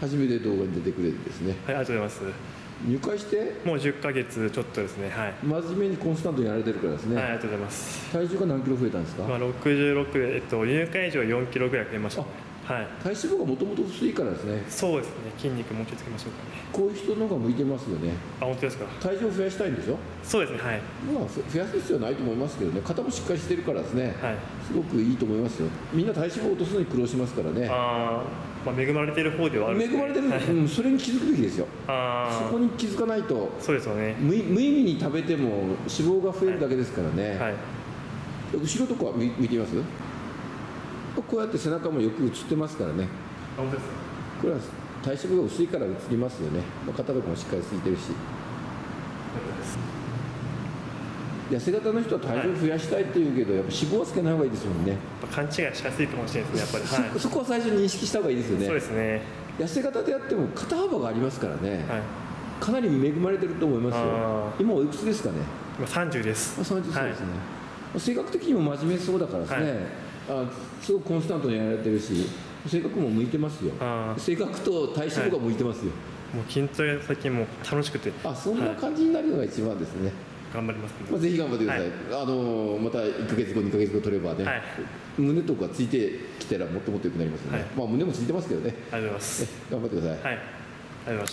初めて動画に出てくれてですね、はい、ありがとうございます。入会してもう10ヶ月ちょっとですね、はい、真面目にコンスタントにやられてるからですね、はい、ありがとうございます。体重が何キロ増えたんですか？まあ66で、入会時は4キロぐらい増えました、ね、はい、体脂肪がもともと薄いからですね。そうですね、筋肉もうちょいつけましょうかね。こういう人の方が向いてますよね。あ、本当ですか？体重を増やしたいんでしょ？そうですね、はい、まあ増やす必要はないと思いますけどね、肩もしっかりしてるからですね、はい、すごくいいと思いますよ。みんな体脂肪を落とすのに苦労しますからね。ああ、まあ、恵まれてる方ではあるんです、ね、恵まれてる、はい、うん、それに気づくべきですよ。あそこに気づかないと。そうですよね。無意味に食べても脂肪が増えるだけですからね、はいはい、後ろとかは見てみます？こうやって背中もよく映ってますからね。あ、本当ですか？これは体脂肪が薄いから映りますよね、まあ、肩とかもしっかりついてるし。痩せ型の人は体重を増やしたいっていうけど、はい、やっぱ脂肪はつけない方がいいですもんね。勘違いしやすいかもしれないですね、やっぱり、はい、そこは最初に認識した方がいいですよね。そうですね。痩せ型であっても肩幅がありますからね、はい、かなり恵まれてると思いますよ。今おいくつですかね？今30です。30ですね、はい、性格的にも真面目そうだからですね、はい、すごくコンスタントにやられてるし、性格も向いてますよ。性格と体脂肪が向いてますよ、はい、もう筋トレ最近も楽しくて、あ、そんな感じになるのが一番ですね、はい、頑張ります、ね、まあ、ぜひ頑張ってください、はい、また1ヶ月後2ヶ月後取ればね、はい、胸とかついてきたらもっともっと良くなりますよね、はい、まあ胸もついてますけどね。ありがとうございます。頑張ってください。はい、ありがとうございます。